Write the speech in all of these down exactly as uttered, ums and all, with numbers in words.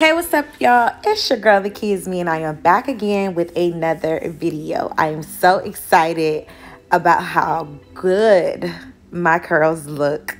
Hey, what's up, y'all? It's your girl, the kids me, and I am back again with another video. I am so excited about how good my curls look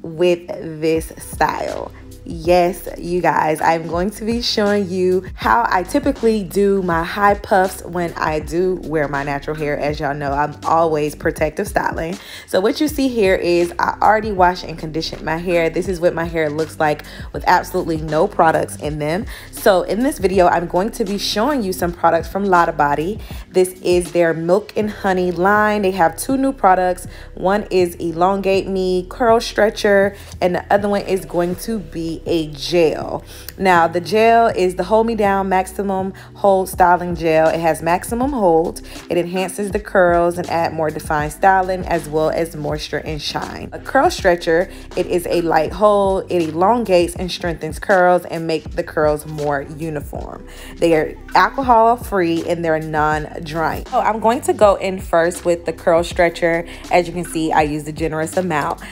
with this style. Yes, you guys, I'm going to be showing you how I typically do my high puffs when I do wear my natural hair. As y'all know, I'm always protective styling. So what you see here is I already washed and conditioned my hair. This is what my hair looks like with absolutely no products in them. So in this video, I'm going to be showing you some products from Lottabody. This is their Milk and Honey line. They have two new products. One is Elongate Me Curl Stretcher, and the other one is going to be a gel. Now the gel is the Hold Me Down Maximum Hold Styling Gel. It has maximum hold. It enhances the curls and add more defined styling as well as moisture and shine. A curl stretcher, it is a light hold. It elongates and strengthens curls and make the curls more uniform. They are alcohol free and they're non-drying. So I'm going to go in first with the curl stretcher. As you can see, I used a generous amount.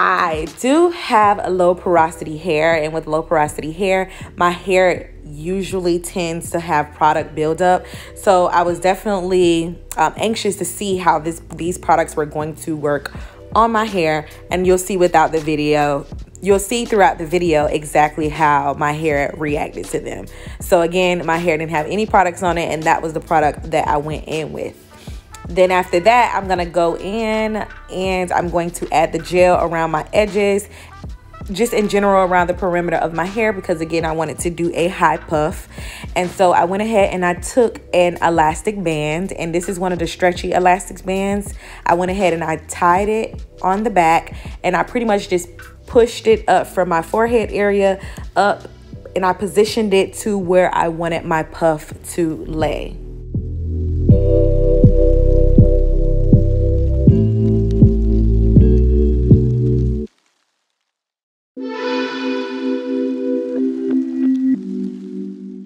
I do have a low porosity hair, and with low porosity hair, my hair usually tends to have product buildup. So I was definitely um, anxious to see how this these products were going to work on my hair, and you'll see without the video. You'll see throughout the video exactly how my hair reacted to them. So again, my hair didn't have any products on it, and that was the product that I went in with. Then after that, I'm gonna go in and I'm going to add the gel around my edges, just in general around the perimeter of my hair, because again, I wanted to do a high puff. And so I went ahead and I took an elastic band, and this is one of the stretchy elastic bands. I went ahead and I tied it on the back, and I pretty much just pushed it up from my forehead area up, and I positioned it to where I wanted my puff to lay.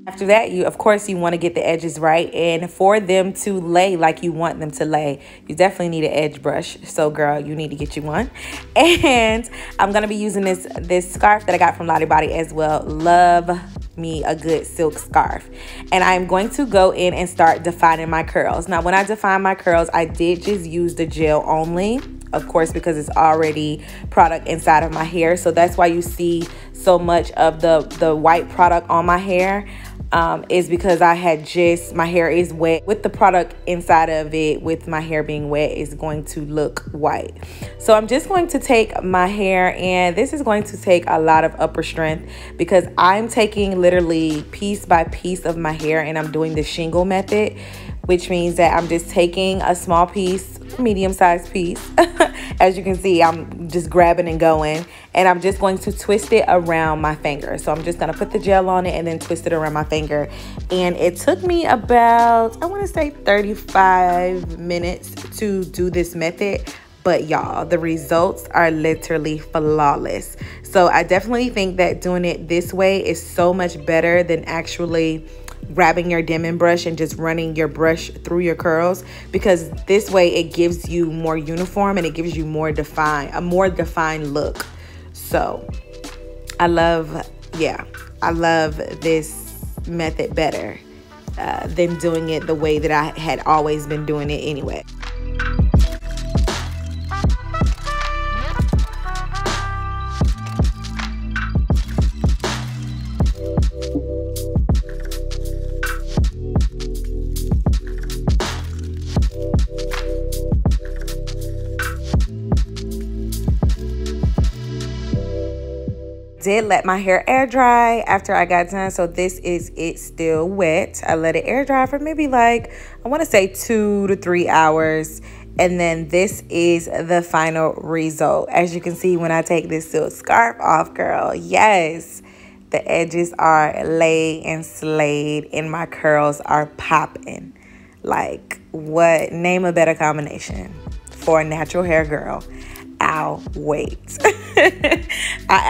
After that, you of course you want to get the edges right, and for them to lay like you want them to lay, you definitely need an edge brush. So girl, you need to get you one. And I'm gonna be using this this scarf that I got from Lottabody as well. Love me a good silk scarf. And I'm going to go in and start defining my curls. Now when I define my curls, I did just use the gel only, of course, because it's already product inside of my hair. So that's why you see so much of the the white product on my hair. Um, is because I had just, my hair is wet. With the product inside of it, with my hair being wet, it's going to look white. So I'm just going to take my hair, and this is going to take a lot of upper strength because I'm taking literally piece by piece of my hair, and I'm doing the shingle method, which means that I'm just taking a small piece, medium-sized piece. As you can see, I'm just grabbing and going, and I'm just going to twist it around my finger. So I'm just gonna put the gel on it and then twist it around my finger. And it took me about, I wanna say thirty-five minutes to do this method, but y'all, the results are literally flawless. So I definitely think that doing it this way is so much better than actually grabbing your dimming brush and just running your brush through your curls, because this way it gives you more uniform and it gives you more defined, a more defined look. So I love, yeah, I love this method better uh, than doing it the way that I had always been doing it anyway. Did let my hair air dry after I got done, so this is it still wet. I let it air dry for maybe like, I want to say two to three hours, and then this is the final result. As you can see, when I take this silk scarf off, girl, yes, the edges are laid and slayed, and my curls are popping. Like, what? Name a better combination for a natural hair girl. I'll wait. I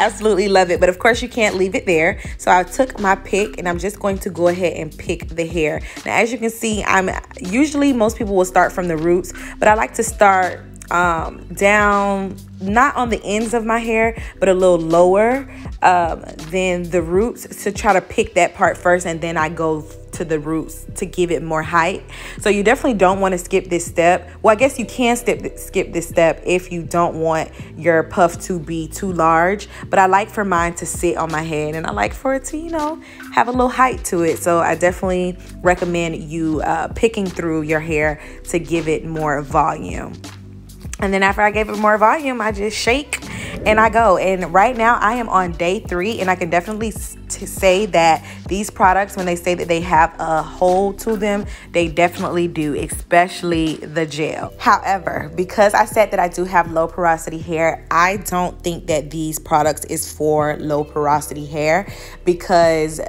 absolutely love it, but of course you can't leave it there. So I took my pick, and I'm just going to go ahead and pick the hair. Now as you can see, I'm usually, most people will start from the roots, but I like to start um, down not on the ends of my hair, but a little lower um, than the roots, to try to pick that part first, and then I go to the roots to give it more height. So you definitely don't want to skip this step. Well, I guess you can skip skip this step if you don't want your puff to be too large, but I like for mine to sit on my head, and I like for it to, you know, have a little height to it. So I definitely recommend you uh, picking through your hair to give it more volume. And then after I gave it more volume, I just shake and I go. And right now I am on day three, and I can definitely say that these products, when they say that they have a hold to them, they definitely do, especially the gel. However, because I said that I do have low porosity hair, I don't think that these products is for low porosity hair, because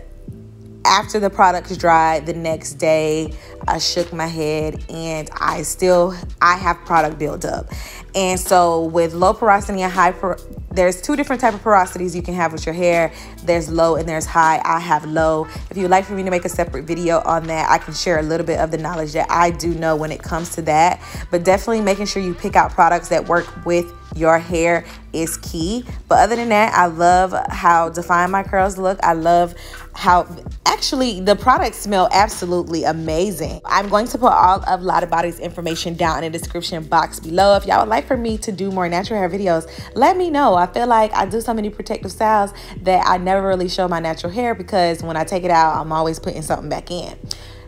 after the products dried the next day, I shook my head and I still, I have product buildup. And so with low porosity and high, por there's two different types of porosities you can have with your hair. There's low and there's high. I have low. If you'd like for me to make a separate video on that, I can share a little bit of the knowledge that I do know when it comes to that. But definitely making sure you pick out products that work with your hair is key. But other than that, I love how defined my curls look. I love how, actually, the products smell absolutely amazing. I'm going to put all of Lottabody's information down in the description box below. If y'all would like for me to do more natural hair videos, let me know. I feel like I do so many protective styles that I never really show my natural hair, because when I take it out, I'm always putting something back in.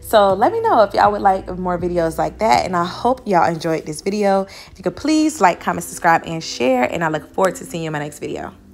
So let me know if y'all would like more videos like that. And I hope y'all enjoyed this video. If you could please like, comment, subscribe, and share. And I look forward to seeing you in my next video.